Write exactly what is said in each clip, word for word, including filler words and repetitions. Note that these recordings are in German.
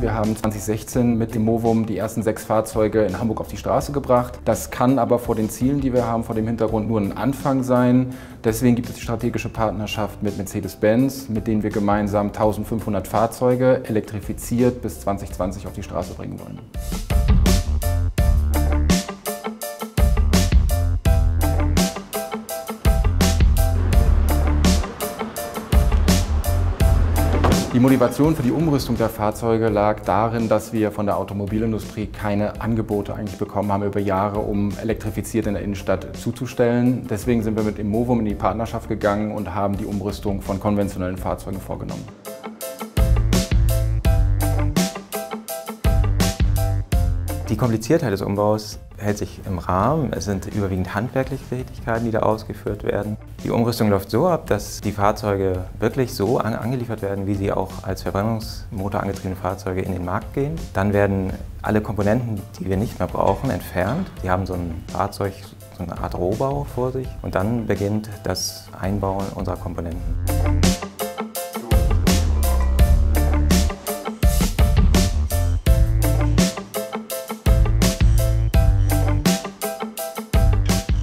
Wir haben zwanzig sechzehn mit emovum die ersten sechs Fahrzeuge in Hamburg auf die Straße gebracht. Das kann aber vor den Zielen, die wir haben, vor dem Hintergrund nur ein Anfang sein. Deswegen gibt es die strategische Partnerschaft mit Mercedes-Benz, mit denen wir gemeinsam eintausendfünfhundert Fahrzeuge elektrifiziert bis zwanzig zwanzig auf die Straße bringen wollen. Die Motivation für die Umrüstung der Fahrzeuge lag darin, dass wir von der Automobilindustrie keine Angebote eigentlich bekommen haben über Jahre, um elektrifiziert in der Innenstadt zuzustellen. Deswegen sind wir mit emovum in die Partnerschaft gegangen und haben die Umrüstung von konventionellen Fahrzeugen vorgenommen. Die Kompliziertheit des Umbaus hält sich im Rahmen. Es sind überwiegend handwerkliche Tätigkeiten, die da ausgeführt werden. Die Umrüstung läuft so ab, dass die Fahrzeuge wirklich so an angeliefert werden, wie sie auch als Verbrennungsmotor angetriebene Fahrzeuge in den Markt gehen. Dann werden alle Komponenten, die wir nicht mehr brauchen, entfernt. Die haben so ein Fahrzeug, so eine Art Rohbau vor sich. Und dann beginnt das Einbauen unserer Komponenten.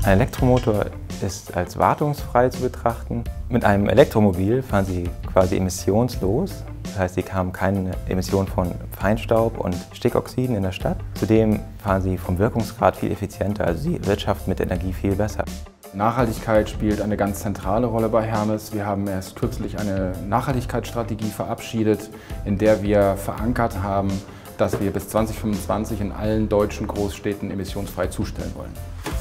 Ein Elektromotor ist als wartungsfrei zu betrachten. Mit einem Elektromobil fahren sie quasi emissionslos. Das heißt, sie haben keine Emissionen von Feinstaub und Stickoxiden in der Stadt. Zudem fahren sie vom Wirkungsgrad viel effizienter, also sie wirtschaften mit Energie viel besser. Nachhaltigkeit spielt eine ganz zentrale Rolle bei Hermes. Wir haben erst kürzlich eine Nachhaltigkeitsstrategie verabschiedet, in der wir verankert haben, dass wir bis zwanzig fünfundzwanzig in allen deutschen Großstädten emissionsfrei zustellen wollen.